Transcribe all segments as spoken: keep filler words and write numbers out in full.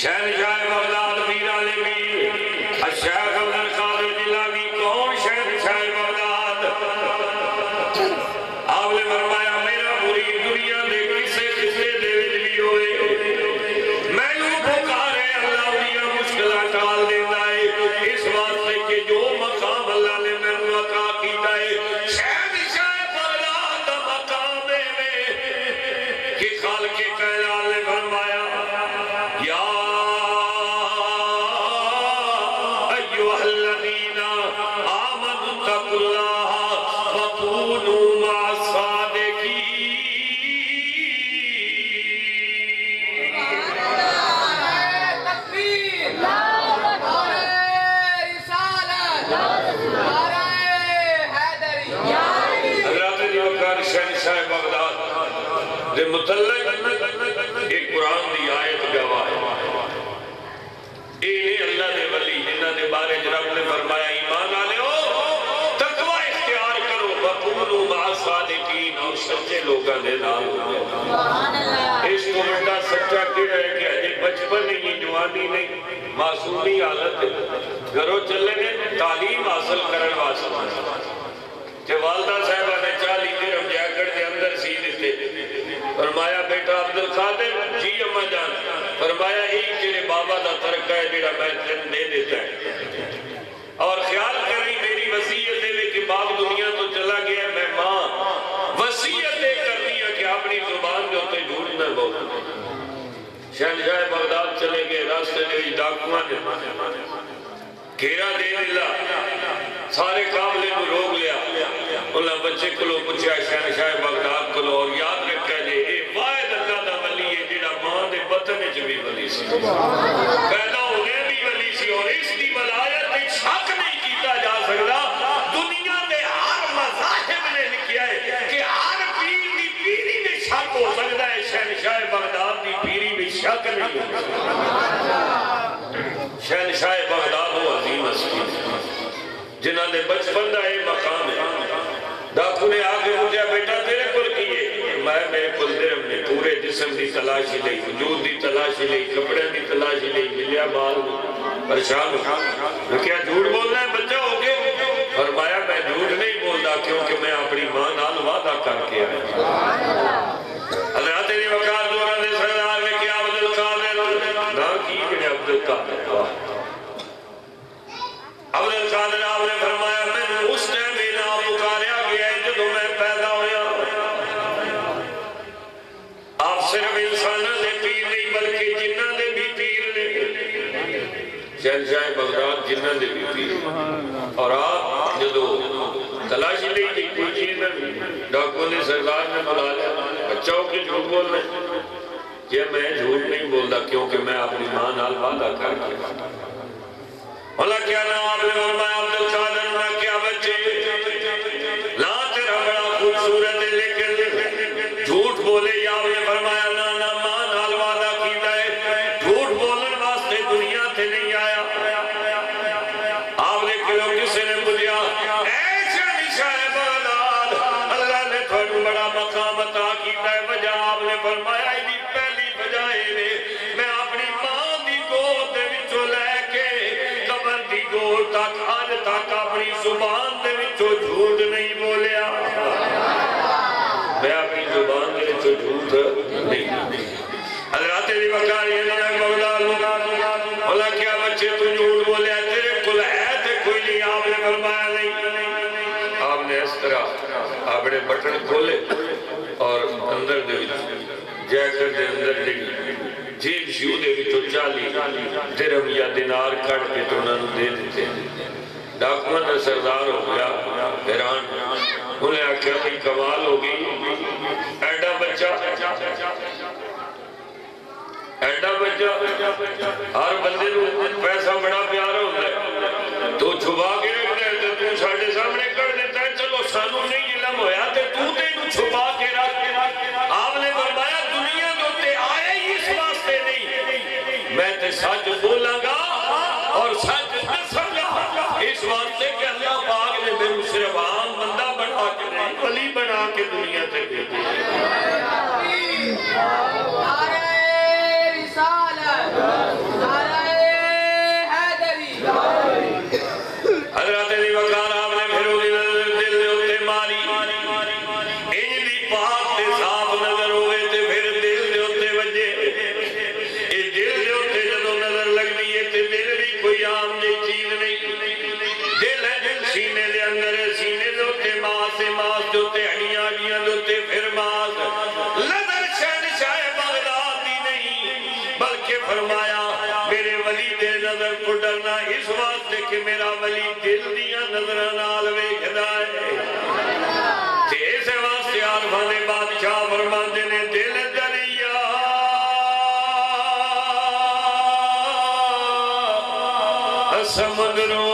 شہنشاہ بغداد پیر عالم پیر الشیخ عبد القادر جیلانی کون شہنشاہ بغداد؟ آپ نے فرمایا میرا مرید دنیا دے کسے کسے دے وچ وی ہوئے مینوں پکارے اللہ دیاں مشکلاں ٹال دیندا ہے، اس واسطے کہ جو مقام اللہ نے مینوں عطا کیتا ہے شہنشاہ بغداد دا مقام ہے کہ خالق کائنات نے فرمایا ایک قرآن دی آیت گواہ ہے، یہ اللہ دے ولی جنہاں دے بارے رب نے فرمایا ایمان والو تقوی اختیار کرو وکونوا مع صادقین اور سچے لوکاں دے نال ہو۔ سبحان اللہ، اس کو بڑا سچا کیڑا ہے کہ اجے بچپن نہیں، جوانی نہیں، معصومی حالت ہے، گھروں چلے نے تعلیم حاصل کرن واسطے کہ والدہ صاحبہ نے چالی درہم جیکٹ دے اندر سی دتے، فرمایا بیٹا عبدالقادر جی اما جان، فرمایا ایک تیرے بابا دا ترکہ ہے جڑا میں تن دے دیتا ہے، اور خیال کریں میری وصیت ہے کہ باپ دنیا تو چلا گیا، میں ماں وصیت کرنی ہے کہ اپنی زبان جو تے جھوٹ نہ بولو۔ شہنشاہ بغداد چلے گئے، راستے دے ڈاکواں نے گھیرا دے دیا، سارے قافلے کو روک لیا، انہاں بچے کولوں پوچھیا شہنشاہ بغداد کولوں، اور یاد بھی ولی سی پیدا ہونے بھی ولی سی، اور اس کی ولایت میں شک نہیں کیتا جا سکتا۔ دنیا نے ہر مذاہب نے لکھیا ہے کہ ہر پیر دی پیری میں شک ہو سکتا ہے، شہنشاہ بغداد دی پیری میں شک نہیں ہو سکتا۔ شہنشاہ بغداد وہ عظیم ہستی جنہاں نے بچپن دا یہ مقام ہے۔ ڈاکو نے آگے پوچھا بیٹا تیرے کول کی ہے؟ میں میرے کول درہم نے پورے جسم دی تلاشی لئی، وجود دی تلاشی لئی، کپڑے دی تلاشی لئی، ملیا بال پریشان ہو، کیا جھوٹ بولنا ہے بچہ ہو کے؟ فرمایا میں جھوٹ نہیں بولدا کیونکہ میں اپنی ماں نال وعدہ کر کے آیا۔ حضرات علی وقار دوران دے سردار نے کیا عبدالقادر نہ کی کہ عبدالقادر عبدالقادر آپ نے فرمایا میں اس ٹائم میں نہ پکاریا گیا ہے جدوں میں پیدا ہویا، صرف انسانہ دے پیر نہیں بلکہ جنہ دے بھی پیر نے۔ شہنشاہ بغداد جنہ دے بھی پیر، اور آپ جدو تلاشی لئی تھی کوئی چیز میں ڈاکو نے سردار نے بلا لیا بچہ ہو کے جھوٹ بولنا ہے؟ یہ میں جھوٹ نہیں بولتا کیونکہ میں اپنی ماں نال وعدہ کر کے بھلا کیا نہ آپ نے فرمایا عبدالقادر نہ کیا بچے لا تیرا بڑا خوبصورت ہے لیکن جھوٹ بولے، یا آپ نے فرمایا فرمایا دی پہلی بجائے نے میں اپنی ماں دی گود دے وچوں لے کے قبر دی گود تک اج تک اپنی زبان دے وچوں جھوٹ نہیں بولیا، میں اپنی زبان دے وچوں جھوٹ نہیں۔ حضرات علی وقار بولا کیا بچے تو جھوٹ بولیا، تیرے کول ہے تے کوئی نہیں؟ آپ نے فرمایا نہیں۔ آپ نے اس طرح اپنے بٹن کھولے اور اندر دے جیکٹ دے اندر دے جیب شیو دے وچوں چالی درہم یا دینار کٹ کے تو انہاں نوں دے دیتے۔ ڈاکو دا سردار ہو گیا حیران، انہیں آخیا بھائی کمال ہو گئی، ایڈا بچہ ایڈا بچہ ہر بندے نوں پیسہ بڑا پیارا ہوندا ہے تو چھپا کے رکھدا ہے، تو ساڈے سامنے کر دیتا ہے، چلو سانوں نہیں علم ہویا تے تو تے نوں چھپا کے رکھ کے آپ نے فرمایا دنیا جو تے آئے اس واسطے نہیں، میں تے سچ بولاں گا اور سچ دساں گا، اس واسطے کہ اللہ پاک نے میرے صرف عام بندہ بنا کے نہیں ولی بنا کے دنیا تے بھیجا۔ نعرہ رسالت کے فرمایا میرے ولی دے نظر کو ڈرنا اس واسطے کہ میرا ولی دل دیا نظرانہ آلوے کھدا ہے تے اسے واسطے عارفان بادشاہ فرمان دینے دل دریا سمندروں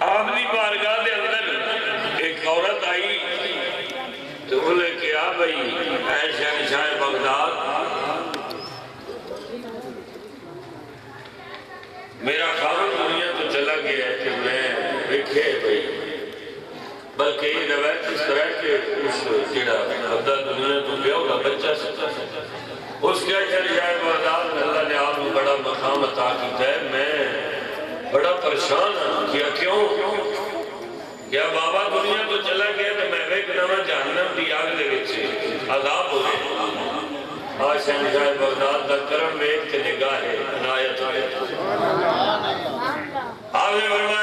آپ نے بارگاہ دے بلکہ یہ روایت اس طرح کے جڑا بغداد دنیا تو لیا ہوگا بچہ سکتا ہے اس کے شجاع بغداد میں اللہ نے آپ کو بڑا مقام عطا کیا ہے. میں بڑا پریشان ہوں کیا کیوں کیا بابا دنیا تو چلا گیا تو میں وہ گناہ جہنم دی آگ دے وچ عذاب ہو گیا. آج شجاع بغداد دا کرم ویکھ کے نگاہ ہے عنایت ہے سبحان اللہ. آپ نے فرمایا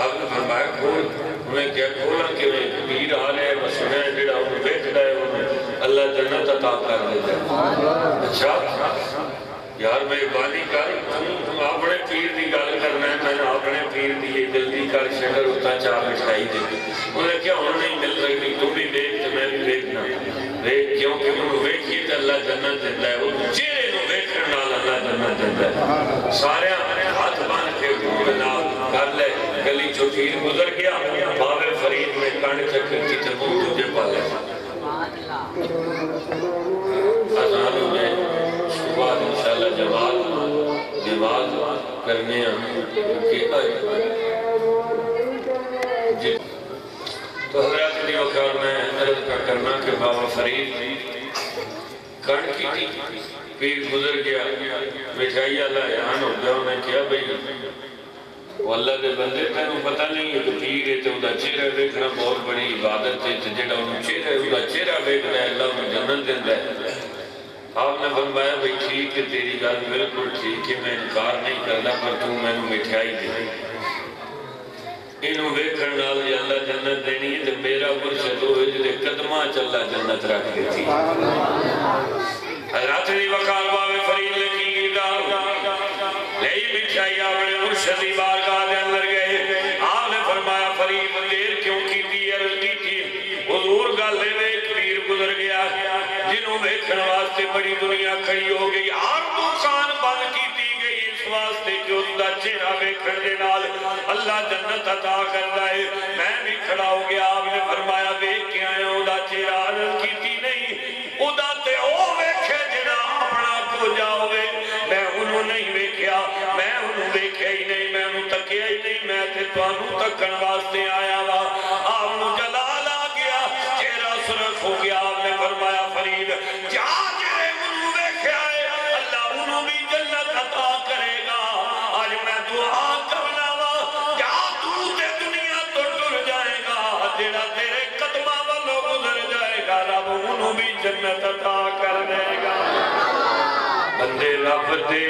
آپ نے فرمایا کھول انہیں کیا کھولا کہ پیر آنے مسئلہ جڑا انہیں بیٹھ رہے انہیں اللہ جنت عطا کر دیتا ہے. اچھا یار میں بالی کاری تم آپ نے پیر دی گال کرنا ہے میں نے آپ نے پیر دی جلدی کار شکر ہوتا چاہ مٹھائی دے انہیں کیا انہیں نہیں مل سکتی تم بھی بیٹھ تو میں بھی بیٹھنا بیٹھ کیوں کہ انہوں بیٹھ یہ تو اللہ جنت دیتا ہے وہ چیرے انہوں بیٹھ کرنا اللہ جنت دیتا ہے. سارے ہاتھ باندھ کے گھر لے گلی جو پیر گزر گیا باب فرید میں کانڈ چکر کی تبو تجھے پالے ازانوں میں صبح انشاءاللہ جواب جواب کرنے کے آئے تو حضرات علی وقار میں عرض کا کرنا کہ بابا فرید کانڈ کی پیر گزر گیا مٹھائی اللہ یہاں ہو گیا میں کیا بھئی واللہ دے بندے تینوں پتہ نہیں ہے کہ پیر ہے تو ادا چہرہ دیکھنا بہت بڑی عبادت ہے تو جڑا انہوں چہرہ ہے ادا چہرہ دیکھنا ہے اللہ میں جنت دیتا ہے. آپ نے فرمایا بھئی ٹھیک ہے تیری گل بالکل ٹھیک ہے میں انکار نہیں کرنا پر تو میں انہوں مٹھائی دے انہوں ویکھن نال جے اللہ جنت دینی ہے تو میرا مرشد ہوئے جے قدماں چ اللہ جنت رکھ دیتی حضرات علی وقار بابے فرید نے کی گردار لئی مٹھائی آپ نے مرشد بار بڑی دنیا کھڑی ہو گئی آپ کو کان بند کی دی گئی اس واسطے جو اندہ چہرہ بے کھڑے نال اللہ جنت عطا کر رہا ہے. میں بھی کھڑا ہو گیا آپ نے تانوں تکن واسطے آیا وا آپ نو جلال آ گیا چہرہ سرخ ہو گیا آپ نے فرمایا فرید جا جڑے منو ویکھے آئے اللہ انہوں بھی جنت عطا کرے گا اج میں دعا کرنا وا جا تو تے دنیا تو ٹر جائے گا جڑا تیرے قدماں والوں گزر جائے گا رب انہوں بھی جنت عطا کر دے گا بندے رب دے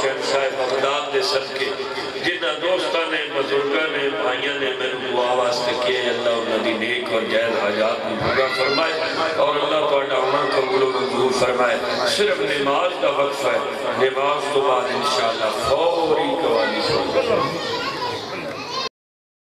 شہنشاہ بغداد دے صدقے جنہ دوستہ نے بزرگہ نے بھائیاں نے میں دعا واسطے کیے اللہ اللہ دی نیک اور جائز حاجات میں پورا فرمائے اور اللہ تعالیٰ عمل قبول و منظور فرمائے صرف نماز دا وقفہ ہے نماز تو بعد انشاءاللہ فوری قوالی فرمائے